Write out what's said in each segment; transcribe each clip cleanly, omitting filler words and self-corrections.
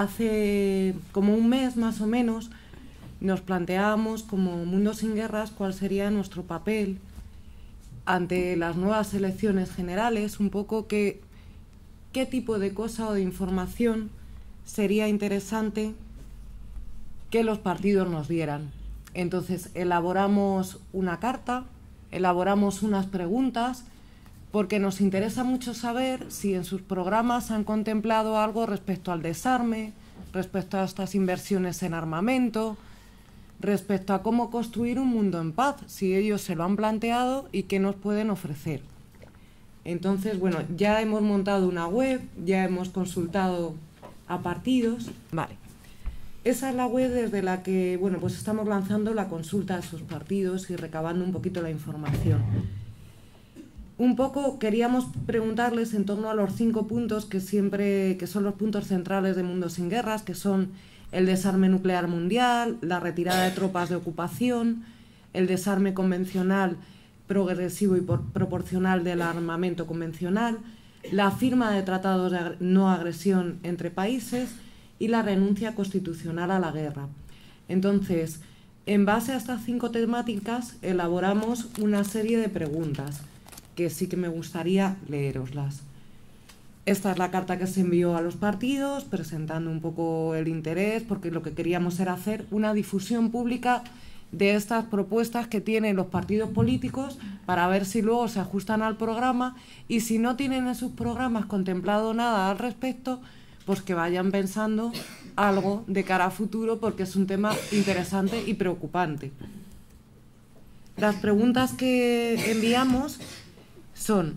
hace como un mes más o menos nos planteábamos como Mundo sin Guerras cuál sería nuestro papel ante las nuevas elecciones generales, un poco qué tipo de cosa o de información sería interesante que los partidos nos dieran. Entonces elaboramos una carta, elaboramos unas preguntas, porque nos interesa mucho saber si en sus programas han contemplado algo respecto al desarme, respecto a estas inversiones en armamento, respecto a cómo construir un mundo en paz, si ellos se lo han planteado y qué nos pueden ofrecer. Entonces, bueno, ya hemos montado una web, ya hemos consultado a partidos. Vale. Esa es la web desde la que, bueno, pues estamos lanzando la consulta a sus partidos y recabando un poquito la información. Un poco queríamos preguntarles en torno a los 5 puntos que son los puntos centrales de Mundo sin Guerras, que son el desarme nuclear mundial, la retirada de tropas de ocupación, el desarme convencional, progresivo y proporcional del armamento convencional, la firma de tratados de no agresión entre países y la renuncia constitucional a la guerra. Entonces, en base a estas 5 temáticas, elaboramos una serie de preguntas que sí que me gustaría leeroslas. Esta es la carta que se envió a los partidos, presentando un poco el interés, porque lo que queríamos era hacer una difusión pública de estas propuestas que tienen los partidos políticos para ver si luego se ajustan al programa, y si no tienen en sus programas contemplado nada al respecto, pues que vayan pensando algo de cara a futuro, porque es un tema interesante y preocupante. Las preguntas que enviamos son: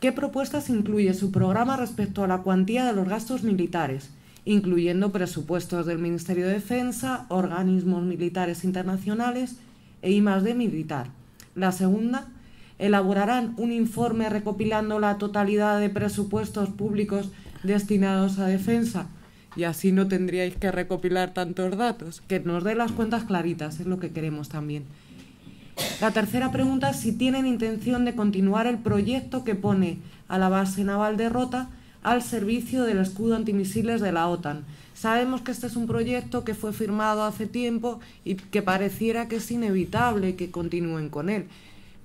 ¿qué propuestas incluye su programa respecto a la cuantía de los gastos militares, incluyendo presupuestos del Ministerio de Defensa, organismos militares internacionales e I+D militar? La segunda, ¿elaborarán un informe recopilando la totalidad de presupuestos públicos destinados a defensa? Y así no tendríais que recopilar tantos datos, que nos dé las cuentas claritas, es lo que queremos también. La tercera pregunta es si tienen intención de continuar el proyecto que pone a la base naval de Rota al servicio del escudo antimisiles de la OTAN. Sabemos que este es un proyecto que fue firmado hace tiempo y que pareciera que es inevitable que continúen con él,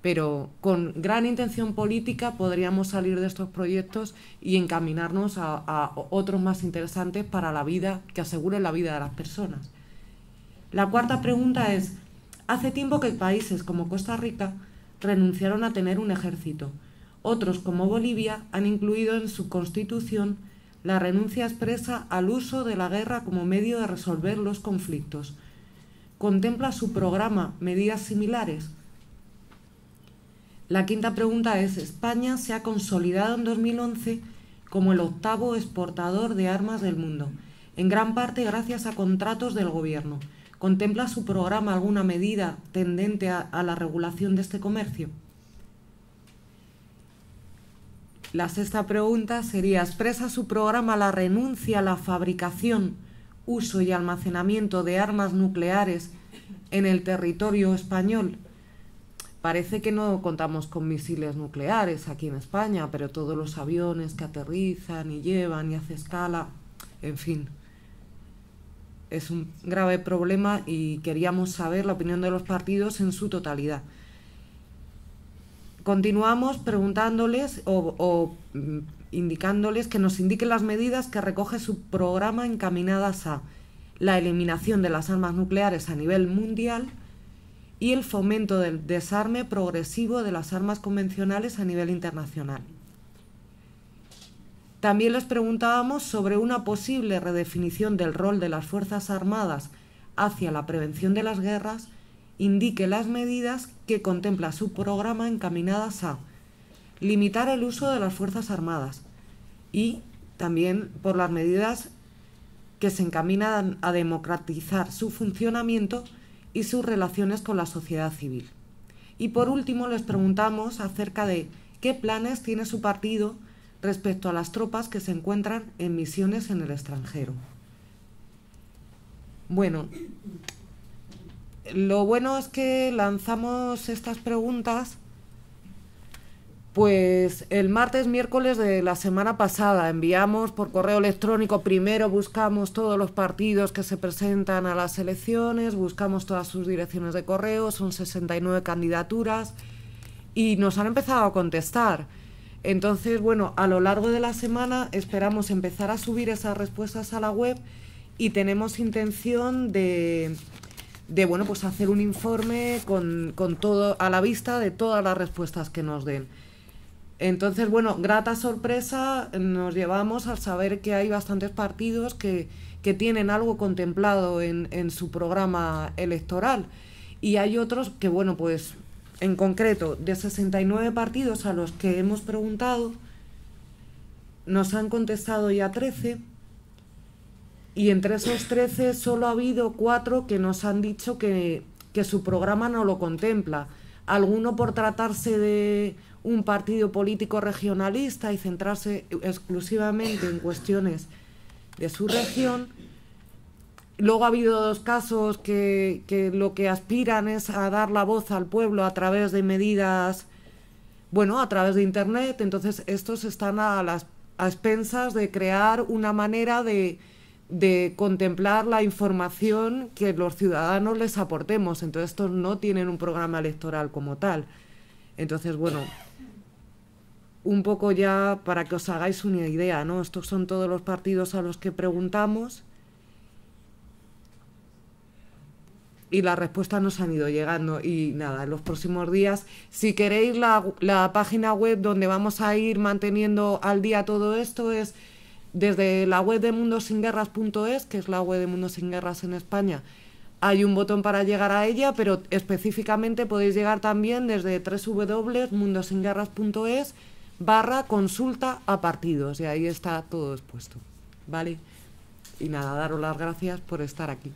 pero con gran intención política podríamos salir de estos proyectos y encaminarnos a otros más interesantes para la vida, que aseguren la vida de las personas. La cuarta pregunta es: hace tiempo que países como Costa Rica renunciaron a tener un ejército. Otros, como Bolivia, han incluido en su constitución la renuncia expresa al uso de la guerra como medio de resolver los conflictos. ¿Contempla su programa medidas similares? La quinta pregunta es: España se ha consolidado en 2011 como el 8º exportador de armas del mundo, en gran parte gracias a contratos del gobierno. ¿Contempla su programa alguna medida tendente a la regulación de este comercio? La sexta pregunta sería: ¿expresa su programa la renuncia a la fabricación, uso y almacenamiento de armas nucleares en el territorio español? Parece que no contamos con misiles nucleares aquí en España, pero todos los aviones que aterrizan y llevan y hacen escala, en fin, es un grave problema y queríamos saber la opinión de los partidos en su totalidad. Continuamos preguntándoles o indicándoles que nos indiquen las medidas que recoge su programa encaminadas a la eliminación de las armas nucleares a nivel mundial y el fomento del desarme progresivo de las armas convencionales a nivel internacional. También les preguntábamos sobre una posible redefinición del rol de las Fuerzas Armadas hacia la prevención de las guerras. Indique las medidas que contempla su programa encaminadas a limitar el uso de las Fuerzas Armadas y también por las medidas que se encaminan a democratizar su funcionamiento y sus relaciones con la sociedad civil. Y por último les preguntamos acerca de qué planes tiene su partido respecto a las tropas que se encuentran en misiones en el extranjero. Bueno, lo bueno es que lanzamos estas preguntas Pues el martes, miércoles de la semana pasada enviamos por correo electrónico, primero buscamos todos los partidos que se presentan a las elecciones, buscamos todas sus direcciones de correo, son 69 candidaturas y nos han empezado a contestar. Entonces, bueno, a lo largo de la semana esperamos empezar a subir esas respuestas a la web y tenemos intención de bueno, pues hacer un informe con todo a la vista de todas las respuestas que nos den. Entonces, bueno, grata sorpresa nos llevamos al saber que hay bastantes partidos que tienen algo contemplado en su programa electoral y hay otros que, bueno, pues en concreto de 69 partidos a los que hemos preguntado nos han contestado ya 13 y entre esos 13 solo ha habido 4 que nos han dicho que su programa no lo contempla. Alguno por tratarse de un partido político regionalista y centrarse exclusivamente en cuestiones de su región. Luego ha habido dos casos que lo que aspiran es a dar la voz al pueblo a través de medidas, bueno, a través de Internet. Entonces estos están a expensas de crear una manera de contemplar la información que los ciudadanos les aportemos. Entonces estos no tienen un programa electoral como tal. Entonces, bueno, un poco ya para que os hagáis una idea, ¿no? Estos son todos los partidos a los que preguntamos y las respuestas nos han ido llegando. Y nada, en los próximos días, si queréis la página web donde vamos a ir manteniendo al día todo esto es desde la web de mundosinguerras.es, que es la web de Mundo sin Guerras en España. Hay un botón para llegar a ella, pero específicamente podéis llegar también desde www.mundosinguerras.es/consulta a partidos. Y ahí está todo expuesto, ¿vale? Y nada, daros las gracias por estar aquí.